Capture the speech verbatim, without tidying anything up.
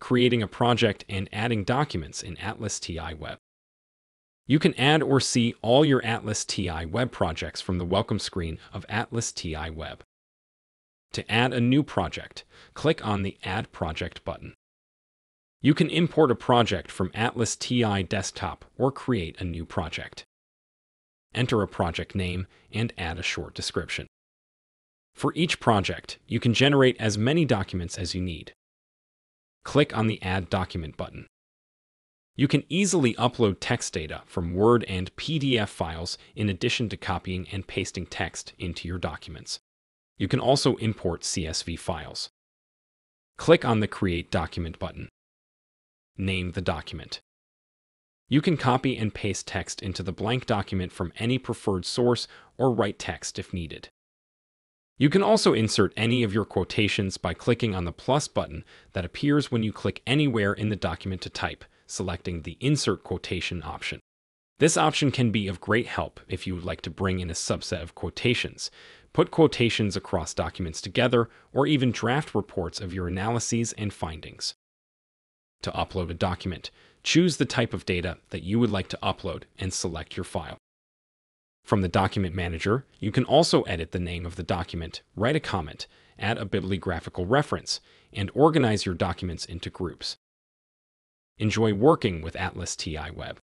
Creating a project and adding documents in ATLAS dot T I Web. You can add or see all your ATLAS dot T I Web projects from the welcome screen of ATLAS dot T I Web. To add a new project, click on the Add Project button. You can import a project from ATLAS dot T I Desktop or create a new project. Enter a project name and add a short description. For each project, you can generate as many documents as you need. Click on the Add Document button. You can easily upload text data from Word and P D F files in addition to copying and pasting text into your documents. You can also import C S V files. Click on the Create Document button. Name the document. You can copy and paste text into the blank document from any preferred source or write text if needed. You can also insert any of your quotations by clicking on the plus button that appears when you click anywhere in the document to type, selecting the Insert Quotation option. This option can be of great help if you would like to bring in a subset of quotations, put quotations across documents together, or even draft reports of your analyses and findings. To upload a document, choose the type of data that you would like to upload and select your file. From the Document Manager, you can also edit the name of the document, write a comment, add a bibliographical reference, and organize your documents into groups. Enjoy working with ATLAS dot T I Web.